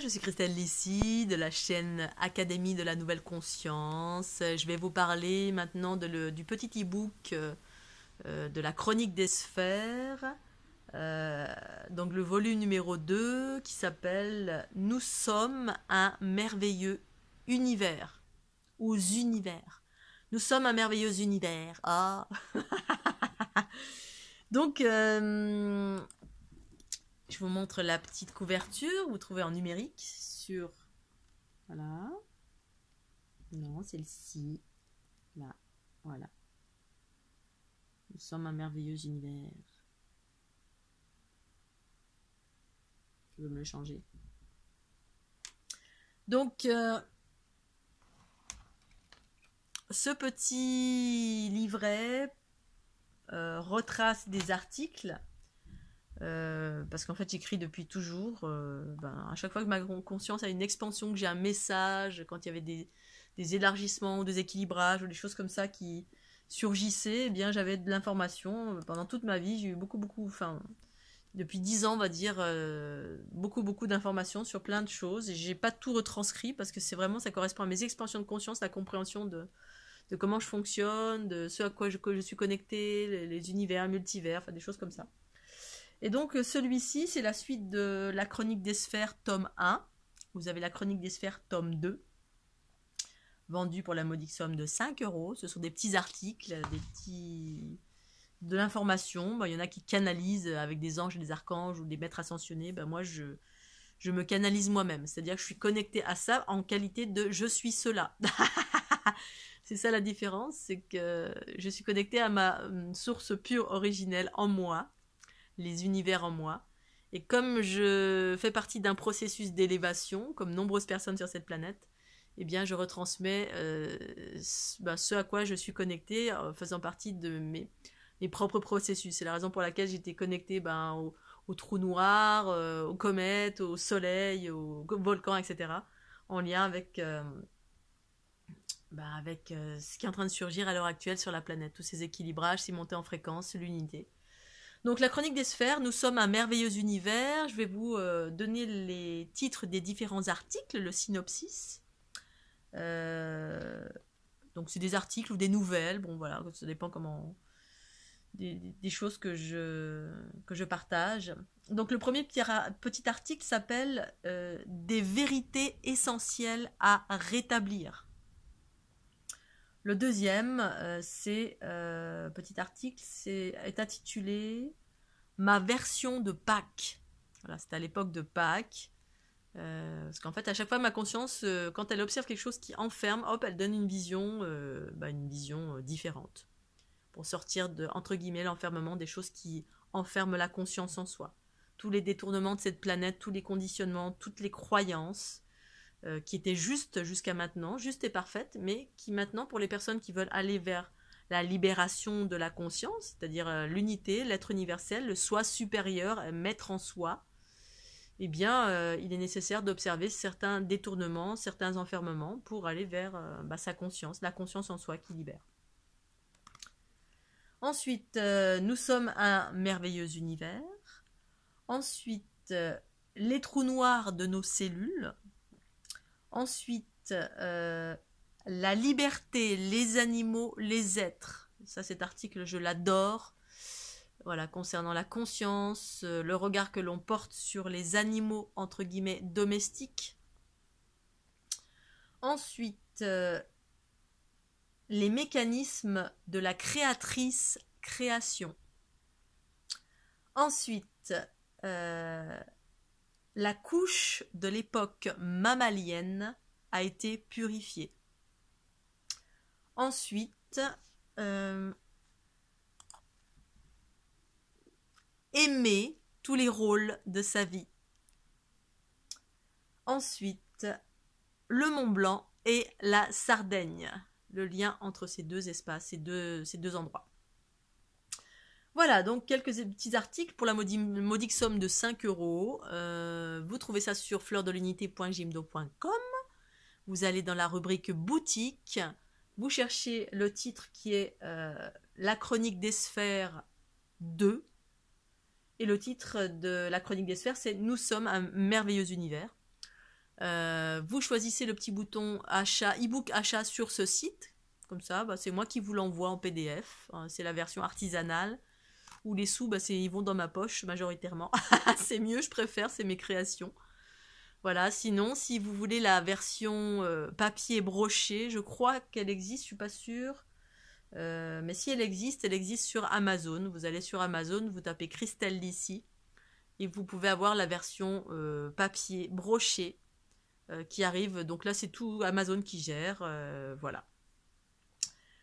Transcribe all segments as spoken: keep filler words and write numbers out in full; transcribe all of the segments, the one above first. je suis Christelle Lissy de la chaîne Académie de la Nouvelle Conscience. Je vais vous parler maintenant de le, du petit e-book euh, de la Chronique des Sphères, euh, donc le volume numéro deux qui s'appelle « Nous sommes un merveilleux univers » aux univers. Nous sommes un merveilleux univers. Ah. Donc, euh, je vous montre la petite couverture. Vous trouvez en numérique sur... Voilà. Non, celle-ci. Là. Voilà. Nous sommes un merveilleux univers. Je veux me le changer. Donc... Euh, ce petit livret euh, retrace des articles, euh, parce qu'en fait j'écris depuis toujours, euh, ben, à chaque fois que ma conscience a une expansion, que j'ai un message, quand il y avait des, des élargissements, des équilibrages, ou des choses comme ça qui surgissaient, eh bien j'avais de l'information. Pendant toute ma vie, j'ai eu beaucoup, beaucoup, enfin depuis dix ans on va dire, euh, beaucoup, beaucoup d'informations sur plein de choses, et j'ai pas tout retranscrit, parce que c'est vraiment, ça correspond à mes expansions de conscience, la compréhension de... de comment je fonctionne, de ce à quoi je, que je suis connectée, les, les univers, multivers, enfin des choses comme ça. Et donc celui-ci, c'est la suite de la Chronique des Sphères, tome un. Vous avez la Chronique des Sphères, tome deux, vendue pour la modique somme de cinq euros. Ce sont des petits articles, des petits... de l'information. Ben, il y en a qui canalisent avec des anges et des archanges, ou des maîtres ascensionnés. Ben, moi, je, je me canalise moi-même. C'est-à-dire que je suis connectée à ça en qualité de « je suis cela ». C'est ça la différence, c'est que je suis connectée à ma source pure originelle en moi, les univers en moi. Et comme je fais partie d'un processus d'élévation, comme nombreuses personnes sur cette planète, eh bien je retransmets euh, ben, ce à quoi je suis connectée, euh, faisant partie de mes, mes propres processus. C'est la raison pour laquelle j'étais connectée ben, au, au trou noir, euh, aux comètes, au soleil, aux volcans, et cetera, en lien avec... Euh, Bah avec euh, ce qui est en train de surgir à l'heure actuelle sur la planète, tous ces équilibrages, ces montées en fréquence, l'unité. Donc la Chronique des Sphères, nous sommes un merveilleux univers. Je vais vous euh, donner les titres des différents articles, le synopsis. Euh, donc c'est des articles ou des nouvelles, bon voilà, ça dépend comment... Des, des choses que je, que je partage. Donc le premier petit, petit article s'appelle euh, « Des vérités essentielles à rétablir ». Le deuxième, euh, c'est euh, petit article, c'est est intitulé Ma version de Pâques. Voilà, c'était à l'époque de Pâques, euh, parce qu'en fait à chaque fois ma conscience, euh, quand elle observe quelque chose qui enferme, hop, elle donne une vision, euh, bah, une vision euh, différente, pour sortir de entre guillemets l'enfermement des choses qui enferment la conscience en soi. Tous les détournements de cette planète, tous les conditionnements, toutes les croyances. Euh, qui était juste jusqu'à maintenant, juste et parfaite, mais qui maintenant, pour les personnes qui veulent aller vers la libération de la conscience, c'est-à-dire euh, l'unité, l'être universel, le soi supérieur, euh, maître en soi, eh bien, euh, il est nécessaire d'observer certains détournements, certains enfermements, pour aller vers euh, bah, sa conscience, la conscience en soi qui libère. Ensuite, euh, nous sommes un merveilleux univers. Ensuite, euh, les trous noirs de nos cellules. Ensuite, euh, la liberté, les animaux, les êtres. Ça, cet article, je l'adore. Voilà, concernant la conscience, euh, le regard que l'on porte sur les animaux, entre guillemets, domestiques. Ensuite, euh, les mécanismes de la créatrice, création. Ensuite, euh, la couche de l'époque mammalienne a été purifiée. Ensuite, euh, aimer tous les rôles de sa vie. Ensuite, le Mont-Blanc et la Sardaigne, le lien entre ces deux espaces, ces deux, ces deux endroits. Voilà, donc quelques petits articles pour la modique somme de cinq euros. Euh, vous trouvez ça sur fleur de l'unité point jimdo point com. Vous allez dans la rubrique boutique. Vous cherchez le titre qui est euh, La Chronique des Sphères deux. Et le titre de La Chronique des Sphères, c'est Nous sommes un merveilleux univers. Euh, vous choisissez le petit bouton achat, e-book achat sur ce site. Comme ça, bah, c'est moi qui vous l'envoie en P D F. Hein, c'est la version artisanale. Où les sous, bah, ils vont dans ma poche majoritairement. C'est mieux, je préfère, c'est mes créations. Voilà, sinon, si vous voulez la version euh, papier broché, je crois qu'elle existe, je suis pas sûre. Euh, mais si elle existe, elle existe sur Amazon. Vous allez sur Amazon, vous tapez Christelle Lissy. Et vous pouvez avoir la version euh, papier broché euh, qui arrive. Donc là, c'est tout Amazon qui gère. Euh, voilà.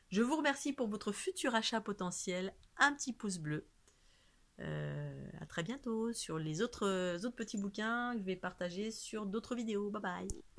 Je vous remercie pour votre futur achat potentiel. Un petit pouce bleu. Euh, à très bientôt sur les autres, autres petits bouquins que je vais partager sur d'autres vidéos. Bye bye.